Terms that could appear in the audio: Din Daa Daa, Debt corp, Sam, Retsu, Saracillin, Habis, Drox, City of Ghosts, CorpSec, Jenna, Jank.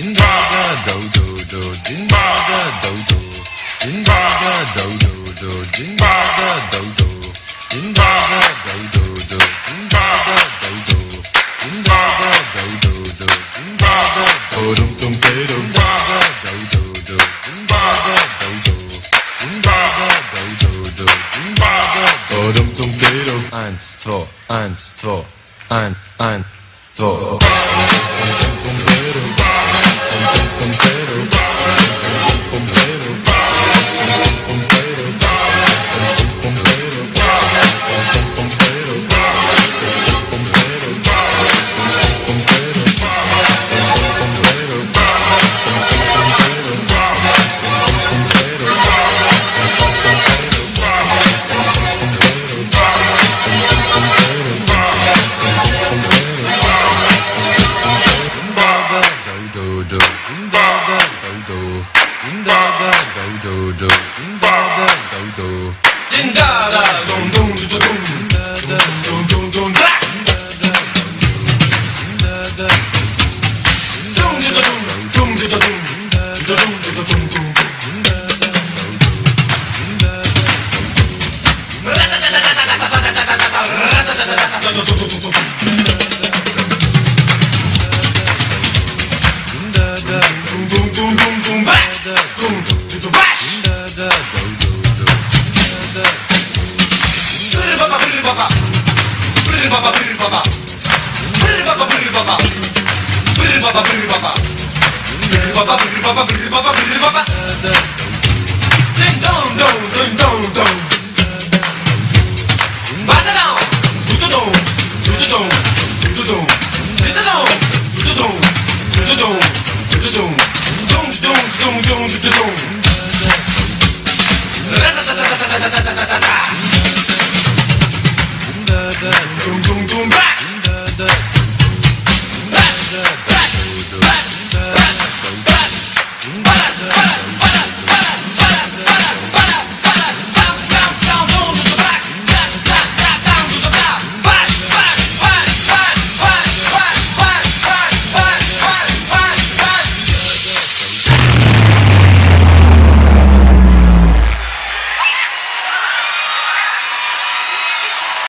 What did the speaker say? Din daa daa do din daa daa do din daa daa do din daa daa do din daa daa do din daa daa do din daa daa do din daa daa do dum dum dum daa daa do din daa daa do din daa daa do din daa daa do dum dum dum 1 2 1 2 1 1 2 Din daa daa do din daa daa do din daa daa dum dum dum dum dum dum da dum dum dum dum dum dum Din daa daa